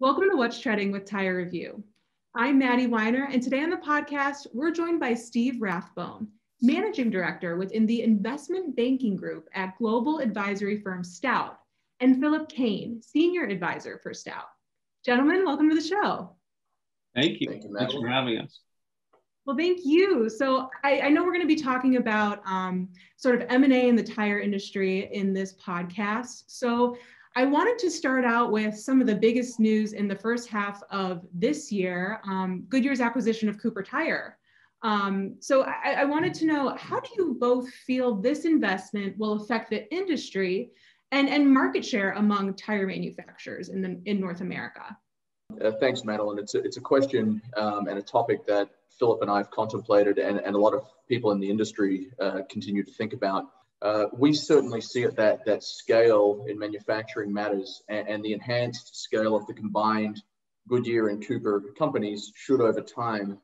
Welcome to What's Treading with Tire Review. I'm Maddie Weiner, and today on the podcast, we're joined by Steven Rathbone, Managing Director within the Investment Banking Group at global advisory firm Stout, and Phillip Kane, Senior Advisor for Stout. Gentlemen, welcome to the show. Thank you. Thanks for having us. Well, thank you. So I know we're going to be talking about sort of M&A in the tire industry in this podcast. So I wanted to start out with some of the biggest news in the first half of this year, Goodyear's acquisition of Cooper Tire. So I wanted to know, how do you both feel this investment will affect the industry and market share among tire manufacturers in North America? Thanks, Madeline. It's a question and a topic that Philip and I have contemplated, and a lot of people in the industry continue to think about. We certainly see it that scale in manufacturing matters, and the enhanced scale of the combined Goodyear and Cooper companies should over time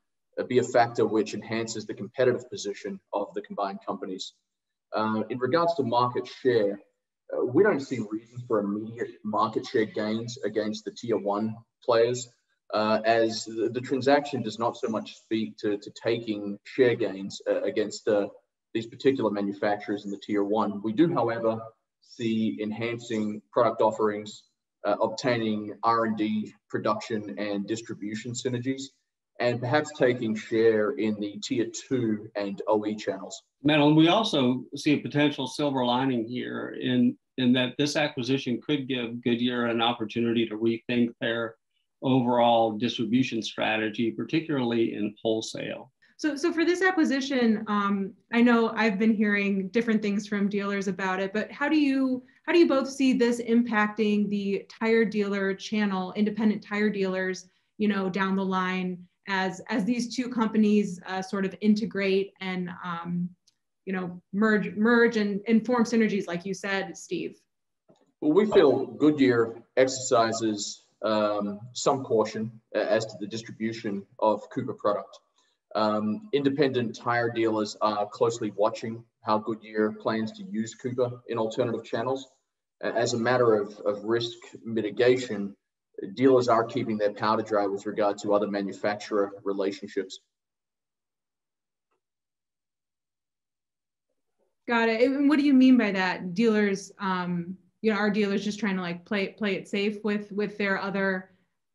be a factor which enhances the competitive position of the combined companies. In regards to market share, we don't see reason for immediate market share gains against the tier one players, as the transaction does not so much speak to taking share gains against these particular manufacturers in the tier one. We do, however, see enhancing product offerings, obtaining R&D, production and distribution synergies, and perhaps taking share in the tier two and OE channels. Madeline, we also see a potential silver lining here in that this acquisition could give Goodyear an opportunity to rethink their overall distribution strategy, particularly in wholesale. So for this acquisition, I know I've been hearing different things from dealers about it, but how do you both see this impacting the tire dealer channel, independent tire dealers, down the line as these two companies sort of integrate and merge and form synergies, like you said, Steve? Well, we feel Goodyear exercises some caution as to the distribution of Cooper product. Independent tire dealers are closely watching how Goodyear plans to use Cooper in alternative channels. As a matter of risk mitigation, dealers are keeping their powder dry with regard to other manufacturer relationships. Got it. And what do you mean by that? Dealers, are dealers just trying to play it safe with their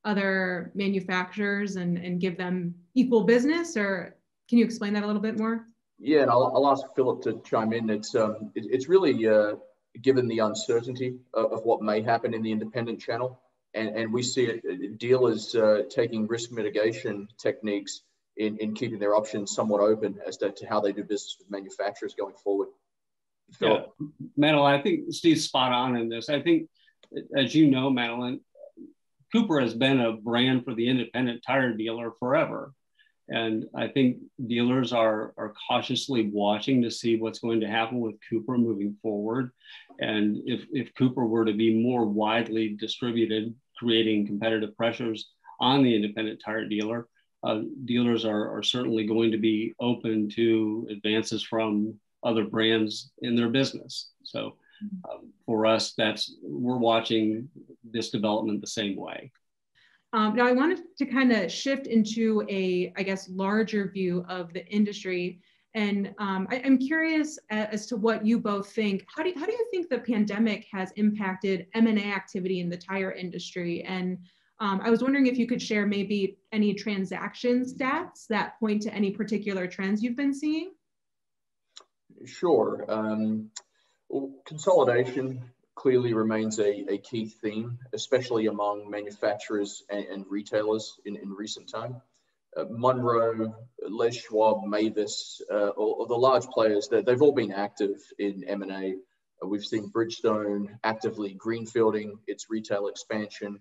other manufacturers and give them equal business, or can you explain that a little bit more? Yeah, and I'll ask Philip to chime in. It's really given the uncertainty of what may happen in the independent channel, and we see it, dealers taking risk mitigation techniques in keeping their options somewhat open as to how they do business with manufacturers going forward. Philip? Yeah. Madeline, I think Steve's spot on in this. I think, as you know, Madeline, Cooper has been a brand for the independent tire dealer forever. And I think dealers are cautiously watching to see what's going to happen with Cooper moving forward. And if Cooper were to be more widely distributed, creating competitive pressures on the independent tire dealer, dealers are certainly going to be open to advances from other brands in their business. So for us, we're watching this development the same way. Now I wanted to kind of shift into a larger view of the industry. And I'm curious as to what you both think. How do you think the pandemic has impacted M&A activity in the tire industry? And I was wondering if you could share maybe any transaction stats that point to any particular trends you've been seeing? Sure. Consolidation clearly remains a key theme, especially among manufacturers and retailers in recent time. Monroe, Les Schwab, Mavis, or the large players, they've all been active in M&A. We've seen Bridgestone actively greenfielding its retail expansion.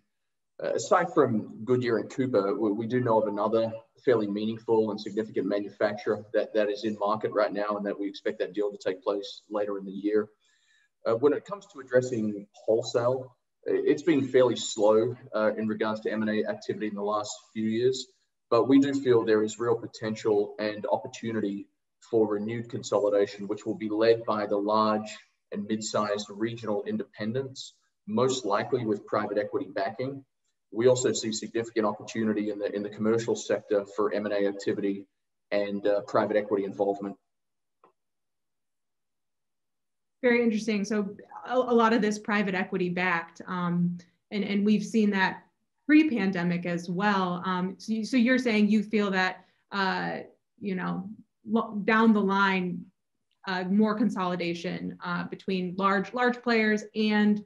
Aside from Goodyear and Cooper, we do know of another fairly meaningful and significant manufacturer that is in market right now, and that we expect that deal to take place later in the year. When it comes to addressing wholesale, it's been fairly slow in regards to M&A activity in the last few years, but we do feel there is real potential and opportunity for renewed consolidation, which will be led by the large and mid-sized regional independents, most likely with private equity backing. We also see significant opportunity in the commercial sector for M&A activity and private equity involvement. Very interesting. So a lot of this private equity backed, and we've seen that pre-pandemic as well. So you're saying you feel that, you know, down the line, more consolidation between large players and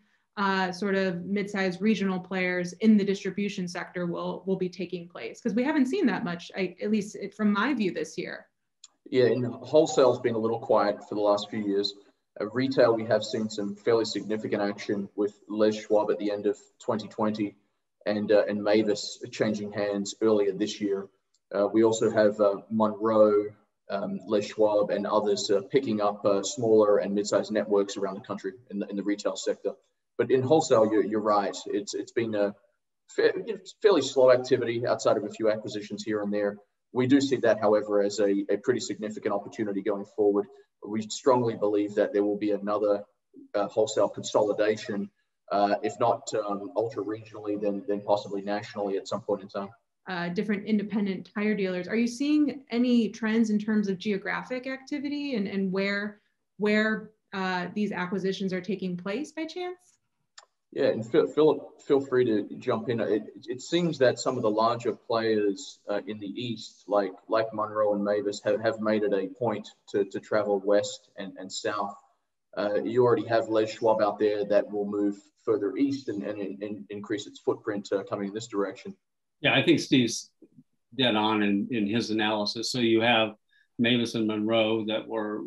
sort of mid-sized regional players in the distribution sector will be taking place, because we haven't seen that much, at least from my view this year. Yeah, and wholesale's been a little quiet for the last few years. Retail, we have seen some fairly significant action with Les Schwab at the end of 2020 and Mavis changing hands earlier this year. We also have Monroe, Les Schwab and others picking up smaller and mid-sized networks around the country in the retail sector. But in wholesale, you're right. It's been a fairly slow activity outside of a few acquisitions here and there. We do see that, however, as a pretty significant opportunity going forward. We strongly believe that there will be another wholesale consolidation, if not ultra-regionally, then possibly nationally at some point in time. Different independent tire dealers. Are you seeing any trends in terms of geographic activity and where these acquisitions are taking place by chance? Yeah, and Phillip, feel free to jump in. It seems that some of the larger players in the East, like Monroe and Mavis, have made it a point to travel west and south. You already have Les Schwab out there that will move further east and increase its footprint coming in this direction. Yeah, I think Steve's dead on in his analysis. So you have Mavis and Monroe that were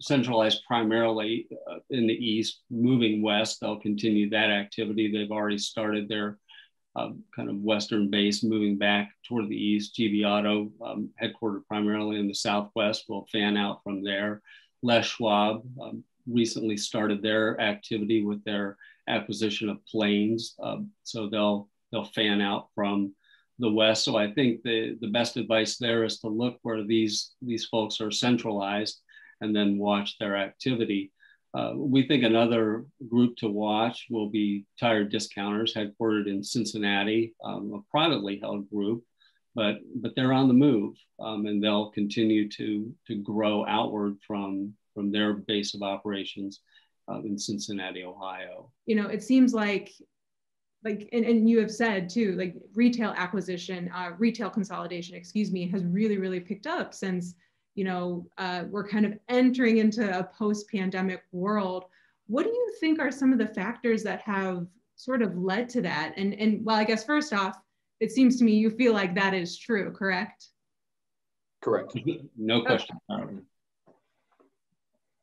centralized primarily in the East, moving west. They'll continue that activity. They've already started their kind of Western base, moving back toward the East. GV Auto, headquartered primarily in the Southwest, will fan out from there. Les Schwab recently started their activity with their acquisition of Plains. So they'll fan out from the West. So I think the best advice there is to look where these folks are centralized and then watch their activity. We think another group to watch will be Tire Discounters, headquartered in Cincinnati, a privately held group, but they're on the move, and they'll continue to grow outward from their base of operations in Cincinnati, Ohio. You know, it seems like, and you have said too, like retail consolidation, excuse me, has really, really picked up since, you know, we're kind of entering into a post-pandemic world. What do you think are some of the factors that have sort of led to that? And well, I guess first off, it seems to me you feel like that is true, correct? Correct. No question. Okay.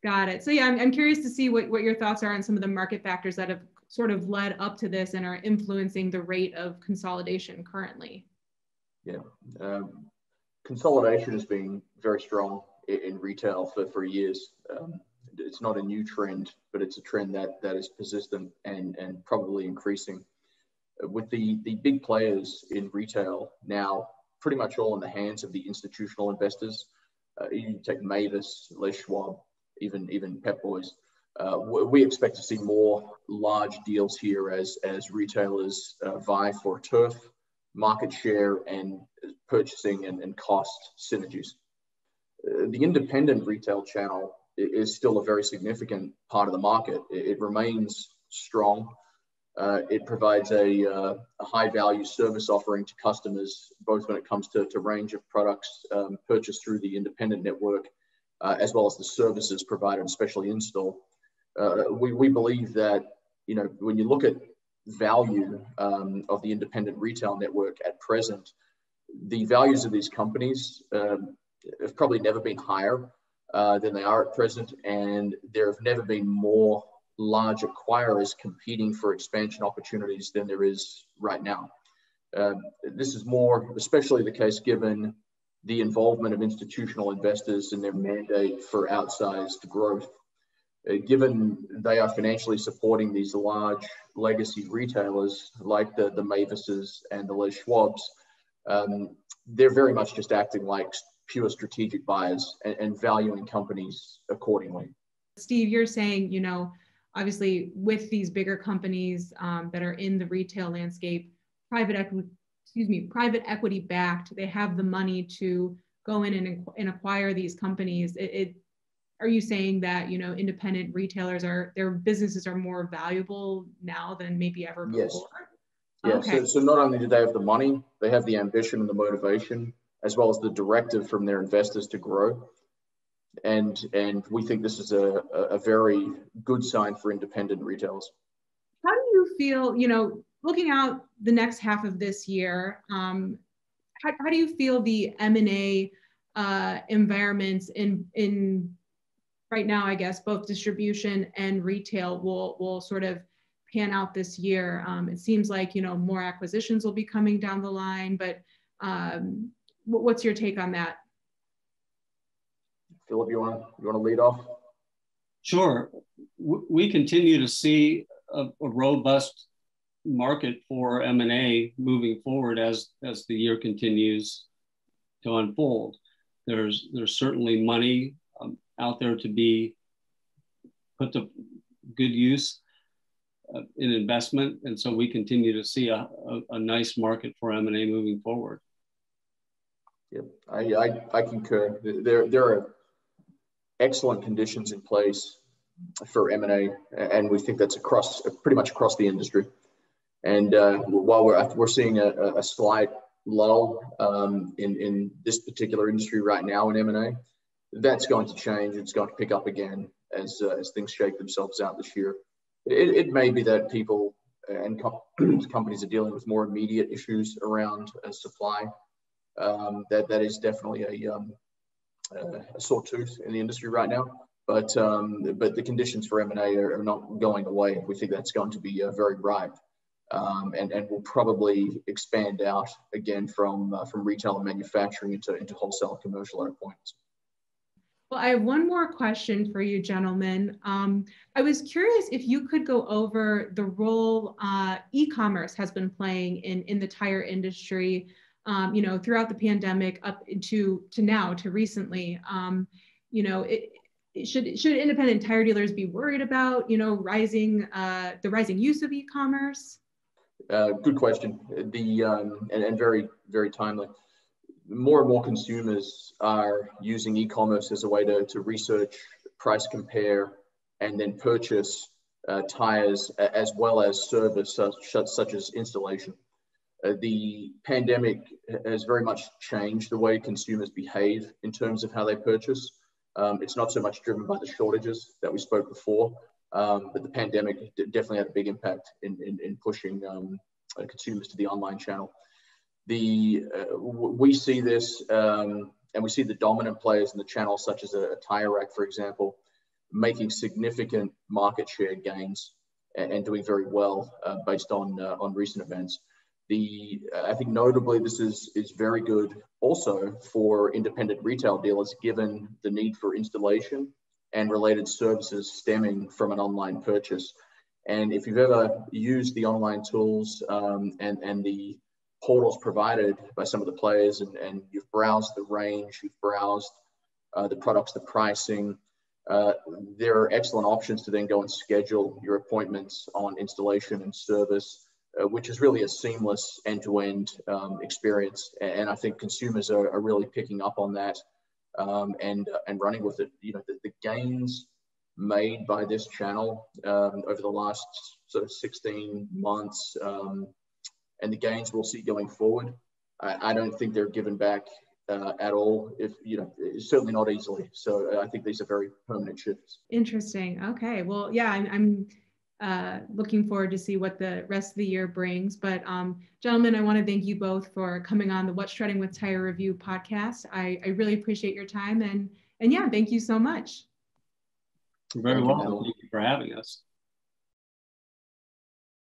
Got it. So yeah, I'm curious to see what your thoughts are on some of the market factors that have sort of led up to this and are influencing the rate of consolidation currently. Yeah, consolidation has been very strong in retail for years. It's not a new trend, but it's a trend that is persistent and probably increasing. With the big players in retail now pretty much all in the hands of the institutional investors, you take Mavis, Les Schwab, even Pep Boys. We expect to see more large deals here as retailers vie for turf, market share, and purchasing and cost synergies. The independent retail channel is still a very significant part of the market. It remains strong. It provides a high-value service offering to customers, both when it comes to range of products purchased through the independent network, as well as the services provided, especially in-store. We believe that, you know, when you look at value of the independent retail network at present, the values of these companies have probably never been higher than they are at present, and there have never been more large acquirers competing for expansion opportunities than there is right now. This is more especially the case given the involvement of institutional investors and their mandate for outsized growth. Given they are financially supporting these large legacy retailers like the Mavises and the Les Schwabs, they're very much just acting like pure strategic buyers and valuing companies accordingly. Steve, you're saying, you know, obviously with these bigger companies that are in the retail landscape, private equity backed, they have the money to go in and acquire these companies. Are you saying that, you know, independent retailers their businesses are more valuable now than maybe ever before? Yes. Yeah. Okay. So not only do they have the money, they have the ambition and the motivation, as well as the directive from their investors to grow. And we think this is a very good sign for independent retailers. How do you feel, you know, looking out the next half of this year, how do you feel the M&A environments in right now, I guess, both distribution and retail will sort of pan out this year? It seems like, you know, more acquisitions will be coming down the line, but what's your take on that? Phillip, you want to lead off? Sure. We continue to see a robust market for M&A moving forward as the year continues to unfold. There's certainly money out there to be put to good use in investment, and so we continue to see a nice market for M&A moving forward. Yep, I concur. There are excellent conditions in place for M&A, and we think that's pretty much across the industry. And while we're seeing a slight lull in this particular industry right now in M&A, that's going to change. It's going to pick up again as things shake themselves out this year. It may be that people and companies are dealing with more immediate issues around supply. That is definitely a sore tooth in the industry right now. But the conditions for M&A are not going away. We think that's going to be very ripe. And will probably expand out again from retail and manufacturing into wholesale and commercial at points. Well, I have one more question for you, gentlemen. I was curious if you could go over the role e-commerce has been playing in the tire industry, you know, throughout the pandemic up to now, to recently. You know, should independent tire dealers be worried about, you know, the rising use of e-commerce? Good question. And very, very timely. More and more consumers are using e-commerce as a way to research, price compare, and then purchase tires, as well as service such as installation. The pandemic has very much changed the way consumers behave in terms of how they purchase. It's not so much driven by the shortages that we spoke before, but the pandemic definitely had a big impact in pushing consumers to the online channel. We see this, and we see the dominant players in the channel, such as a Tire Rack, for example, making significant market share gains and doing very well based on recent events. I think notably this is very good also for independent retail dealers, given the need for installation and related services stemming from an online purchase. And if you've ever used the online tools and the portals provided by some of the players, and you've browsed the range, you've browsed the products, the pricing, there are excellent options to then go and schedule your appointments on installation and service, which is really a seamless end-to-end experience. And I think consumers are really picking up on that. And running with it, you know, the gains made by this channel over the last sort of 16 months, and the gains we'll see going forward, I don't think they're given back at all. If you know, certainly not easily. So I think these are very permanent shifts. Interesting. Okay. Well, yeah, I'm looking forward to see what the rest of the year brings. But gentlemen, I want to thank you both for coming on the What's Treading with Tire Review podcast. I really appreciate your time. And yeah, thank you so much. You're very welcome. Thank you for having us.